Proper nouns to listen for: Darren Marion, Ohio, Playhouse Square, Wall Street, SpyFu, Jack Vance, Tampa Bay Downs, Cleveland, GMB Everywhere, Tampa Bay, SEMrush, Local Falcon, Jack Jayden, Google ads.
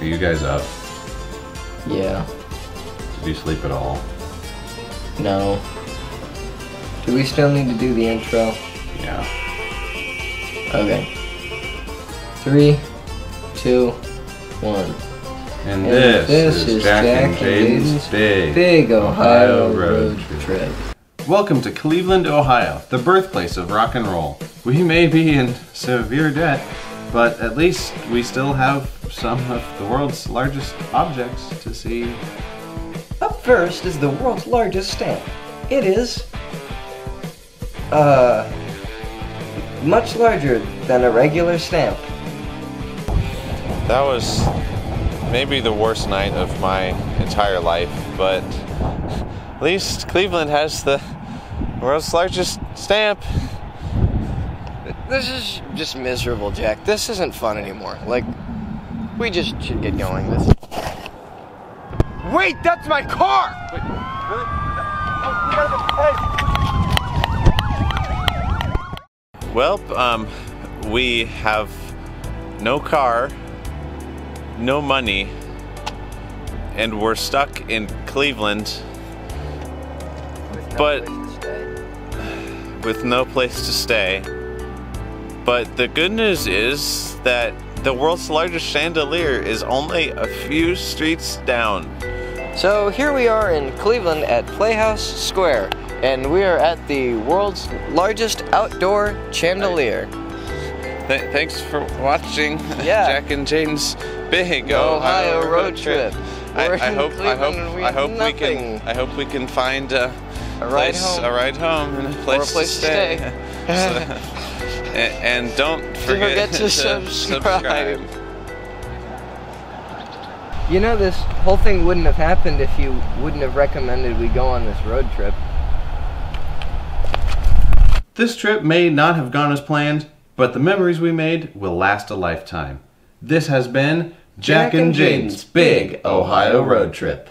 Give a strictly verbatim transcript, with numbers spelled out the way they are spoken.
Are you guys up? Yeah. Did you sleep at all? No. Do we still need to do the intro? Yeah. Okay. Three, two, one. And, and this, this is, is Jack, Jack and Jayden's big, big Ohio, Ohio road trip. Welcome to Cleveland, Ohio, the birthplace of rock and roll. We may be in severe debt, but at least we still have some of the world's largest objects to see. Up first is the world's largest stamp. It is uh, much larger than a regular stamp. That was maybe the worst night of my entire life, but at least Cleveland has the world's largest stamp. This is just miserable, Jack. This isn't fun anymore. Like, we just should get going. This. Wait, that's my car! Wait, really? Oh, hey. Well, um, we have no car, no money, and we're stuck in Cleveland. With no but place to stay. With no place to stay. But the good news is that the world's largest chandelier is only a few streets down. So here we are in Cleveland at Playhouse Square, and we are at the world's largest outdoor chandelier. Th thanks for watching, yeah. Jack and Jayden's big Ohio, Ohio road, road trip. trip. I, I hope Cleveland I hope we I hope nothing. we can I hope we can find a, a ride place home. a ride home and a place, a place to stay. To stay. And don't forget, don't forget to, to subscribe. subscribe. You know, this whole thing wouldn't have happened if you wouldn't have recommended we go on this road trip. This trip may not have gone as planned, but the memories we made will last a lifetime. This has been Jack, Jack and Jayden's Big Ohio Road Trip.